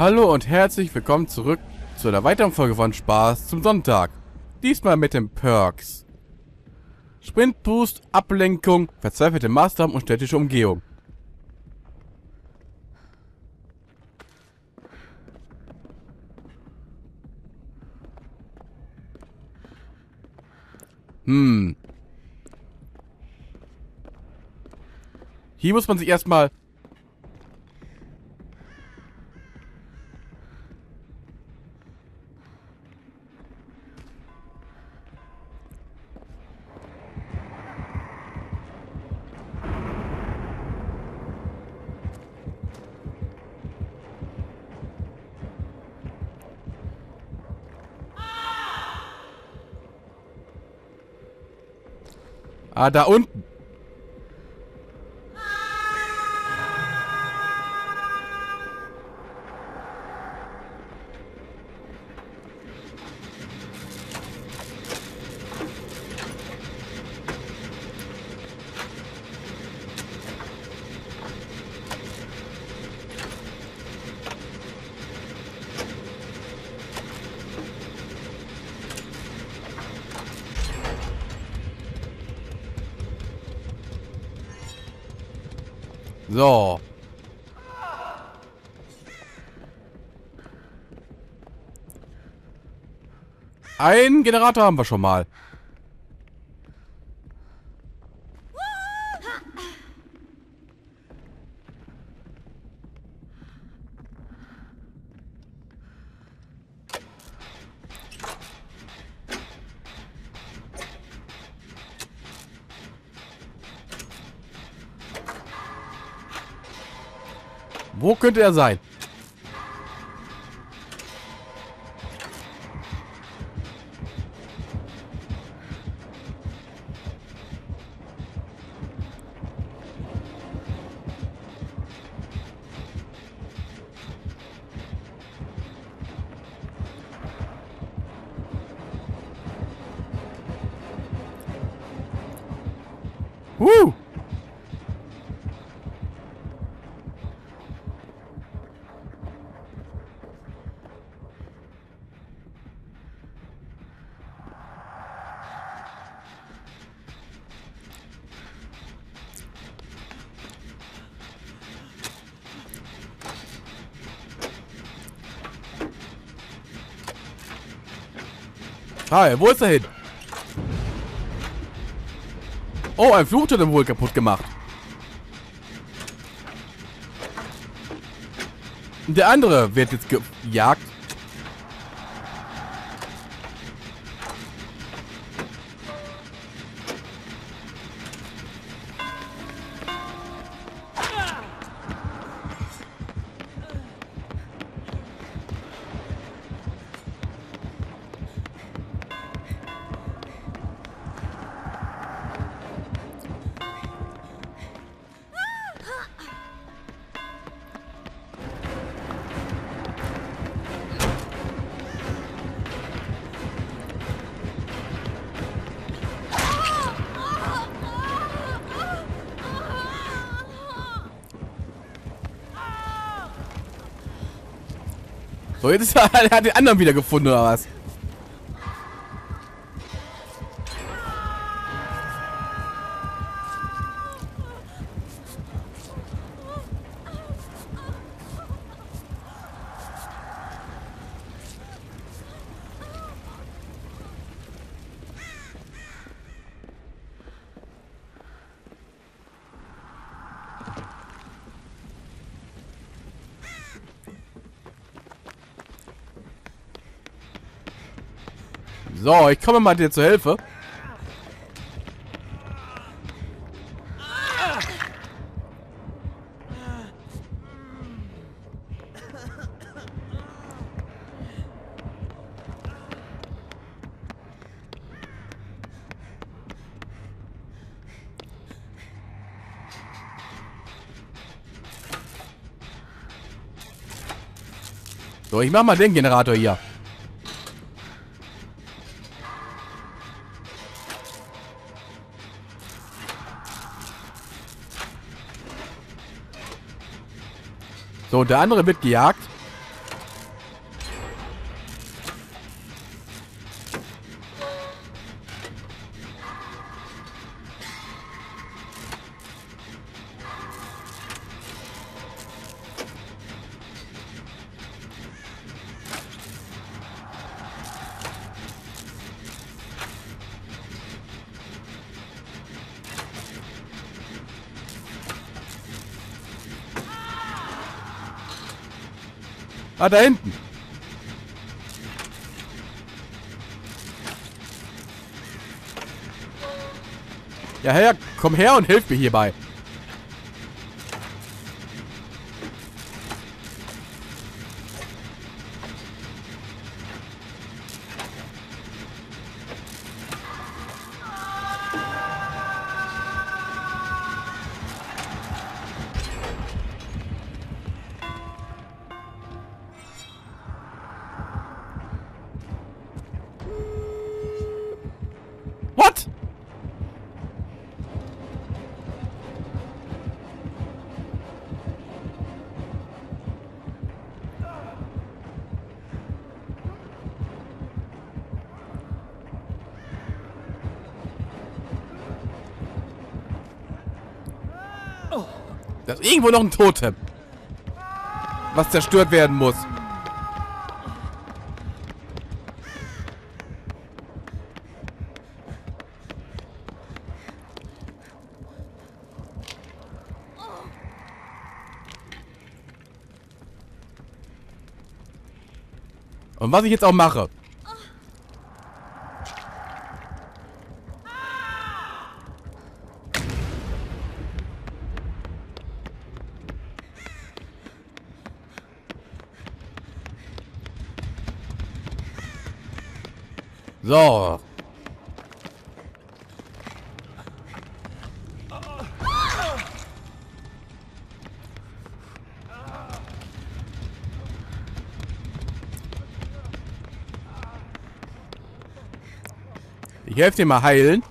Hallo und herzlich willkommen zurück zu einer weiteren Folge von Spaß zum Sonntag. Diesmal mit den Perks. Sprintboost, Ablenkung, verzweifelte Maßnahmen und städtische Umgehung. Hier muss man sich erstmal... Ah, da unten. So. Einen Generator haben wir schon mal. Wo könnte er sein? Hi, wo ist er hin? Oh, ein Fluchttotem wohl kaputt gemacht. Der andere wird jetzt gejagt. So, jetzt ist er hat den anderen wieder gefunden, oder was? So, ich komme mal dir zur Hilfe. So, ich mach mal den Generator hier. So, der andere wird gejagt. Ah, da hinten. Ja, her, komm her und hilf mir hierbei. Da ist irgendwo noch ein Totem, was zerstört werden muss. Und was ich jetzt auch mache. So. Ich helfe dir mal heilen.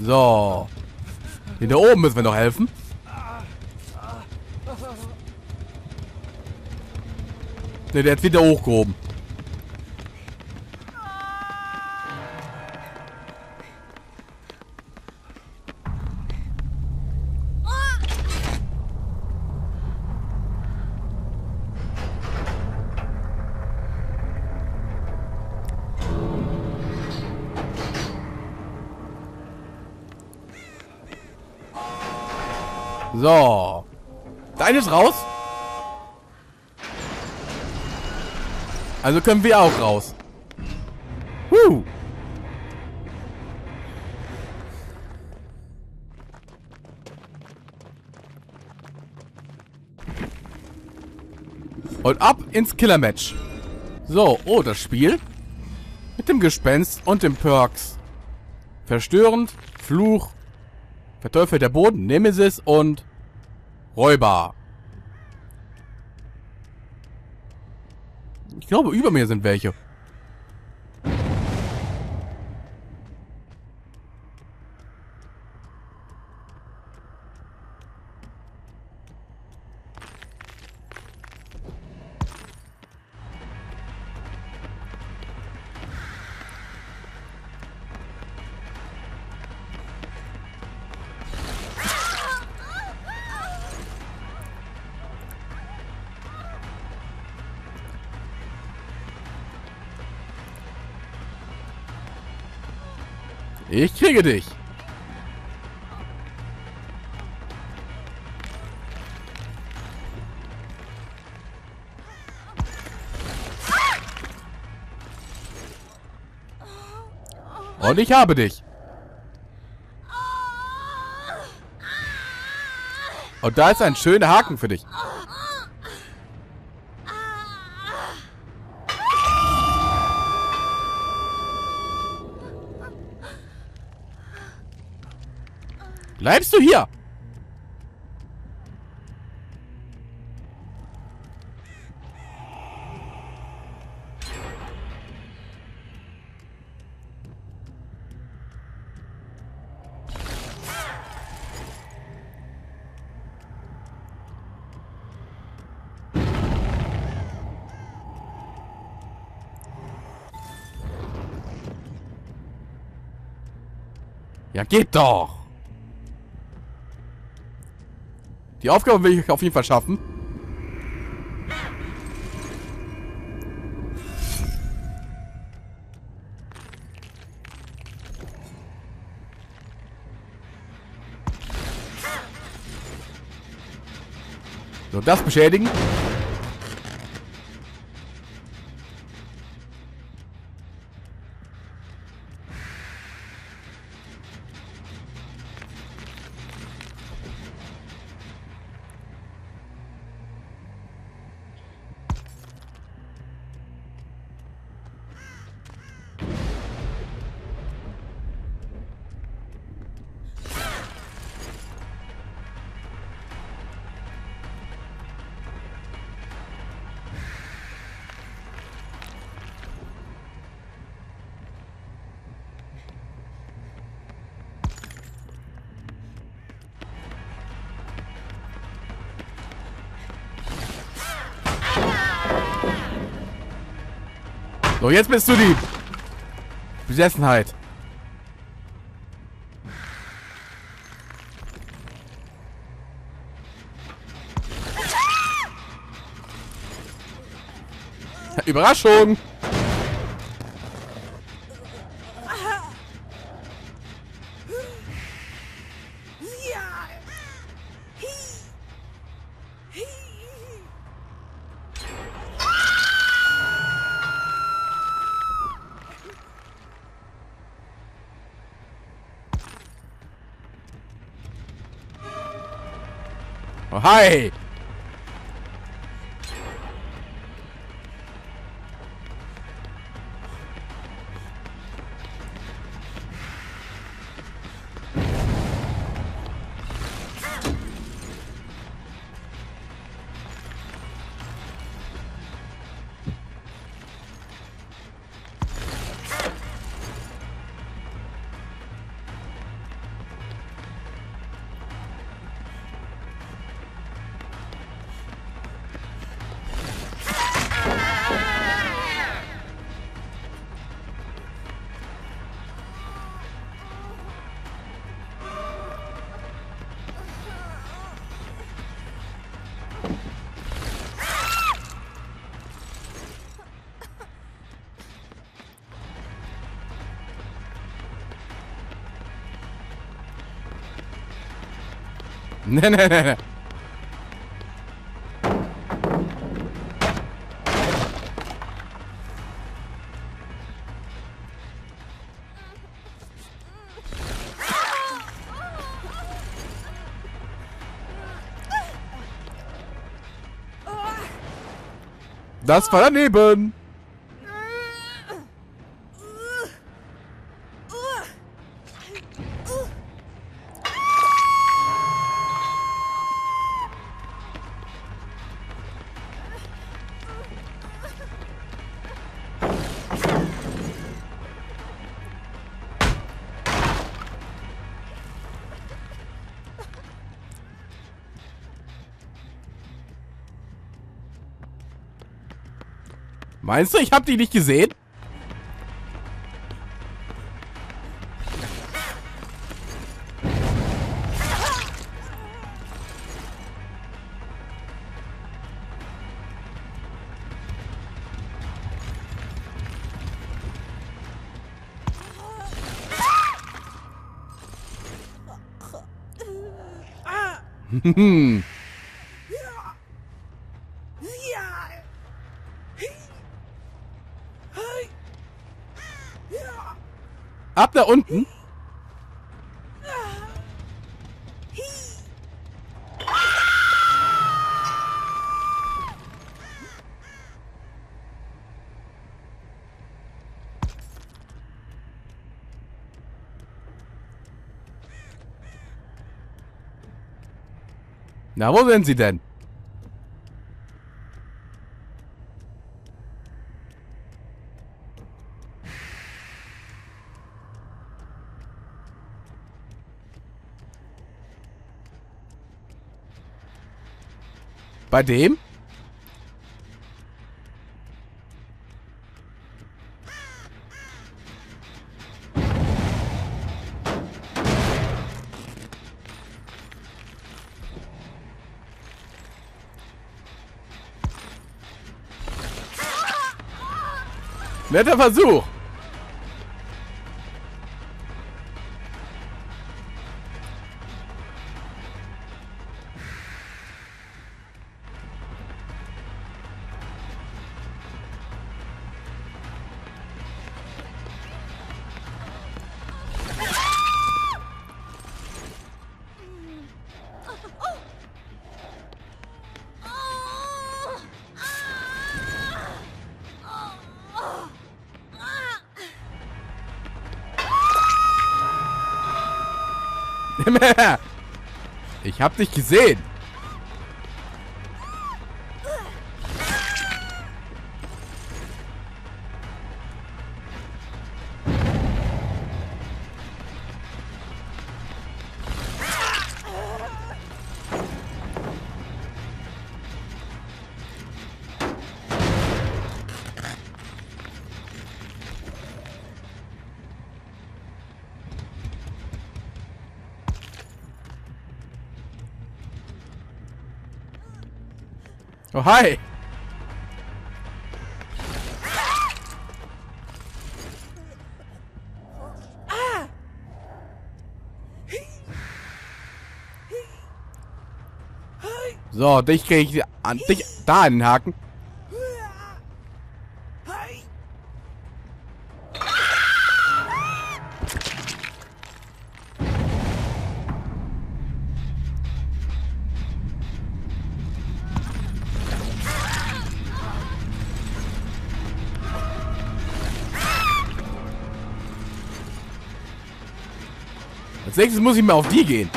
So. Den da oben müssen wir noch helfen. Ne, der ist wieder hochgehoben. So. Deine ist raus. Also können wir auch raus. Huh. Und ab ins Killer-Match. So, oh, das Spiel. Mit dem Gespenst und den Perks. Verstörend, Fluch, verteufelter Boden, Nemesis und Räuber. Ich glaube, über mir sind welche. Ich kriege dich. Und ich habe dich. Und da ist ein schöner Haken für dich. Bleibst du hier? Ja, geht doch! Die Aufgabe will ich auf jeden Fall schaffen. So, das beschädigen. So, jetzt bist du die Besessenheit. Überraschung! Hi! Ne, ne, ne, ne. Das war daneben. Meinst du, ich hab die nicht gesehen? Hm. Ab da unten. Na, wo sind sie denn? Bei dem? Netter Versuch. Ich hab dich gesehen. Oh, hi! So, dich krieg ich an dich da einen Haken. Als nächstes muss ich mal auf die gehen.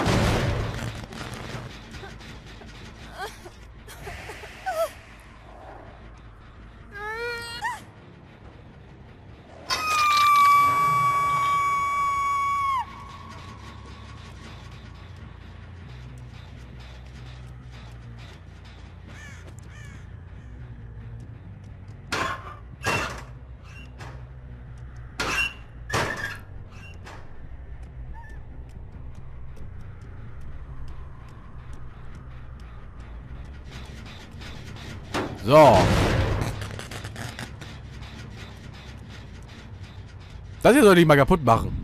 So. Das hier sollte ich mal kaputt machen.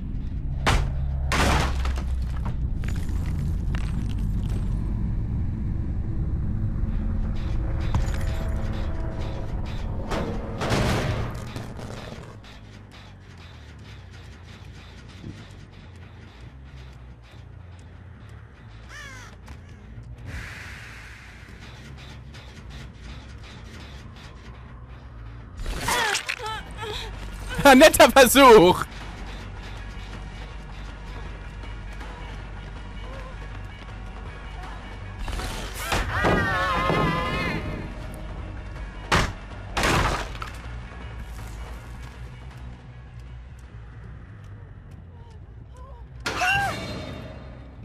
Netter Versuch.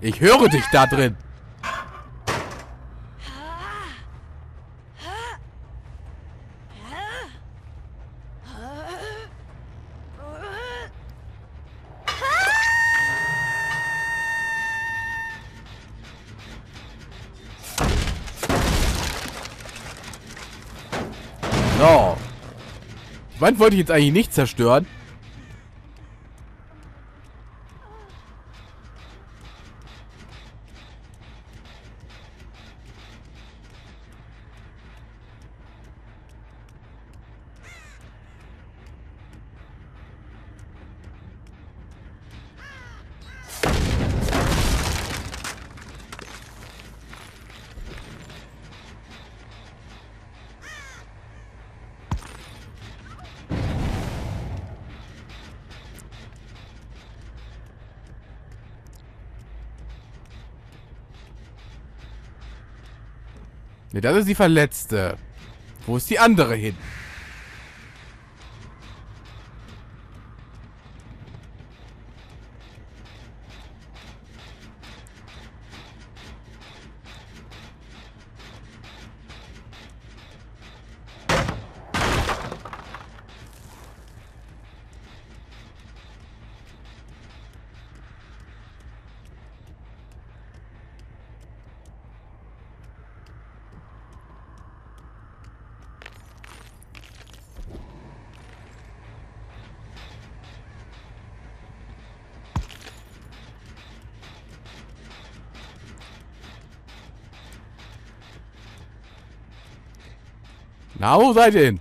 Ich höre dich da drin. So. Wann wollte ich jetzt eigentlich nicht zerstören? Ne, das ist die Verletzte. Wo ist die andere hin? Na, wo seid ihr hin?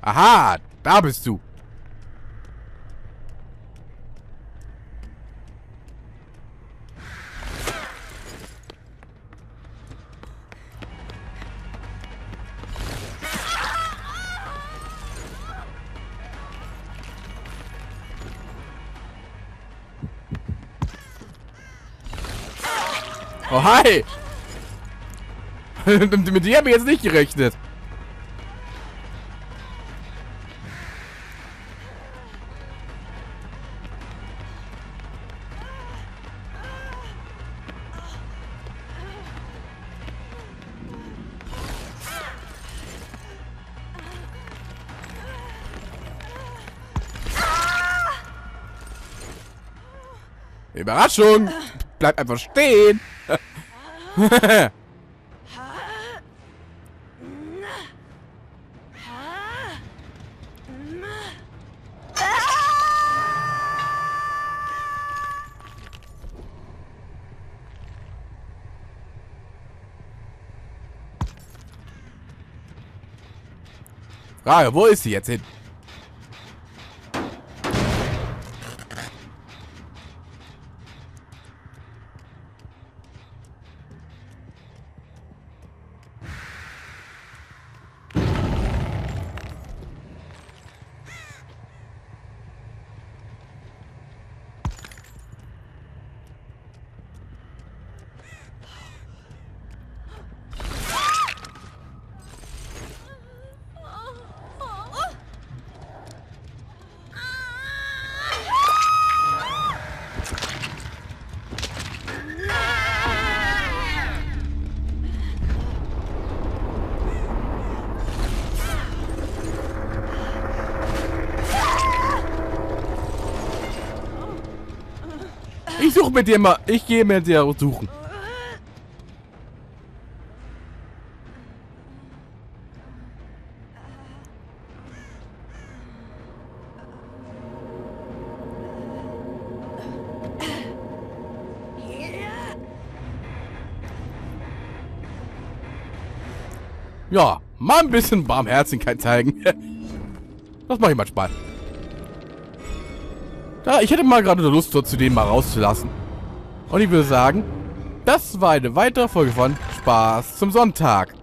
Aha, da bist du. Oh, hi! Mit dir habe ich jetzt nicht gerechnet. Überraschung! Bleib einfach stehen! Frage, wo ist sie jetzt hin? Mit dir mal. Ich gehe mit dir suchen. Ja, mal ein bisschen Barmherzigkeit zeigen. Das mache ich mal Spaß. Ja, ich hätte mal gerade Lust, so zu dem mal rauszulassen. Und ich würde sagen, das war eine weitere Folge von Spaß zum Sonntag.